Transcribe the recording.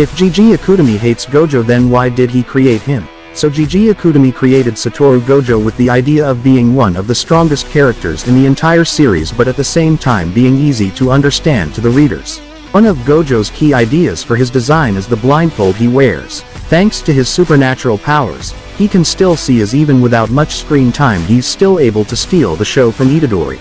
If Gege Akutami hates Gojo, then why did he create him? So Gege Akutami created Satoru Gojo with the idea of being one of the strongest characters in the entire series, but at the same time being easy to understand to the readers. One of Gojo's key ideas for his design is the blindfold he wears. Thanks to his supernatural powers, he can still see, as even without much screen time he's still able to steal the show from Itadori.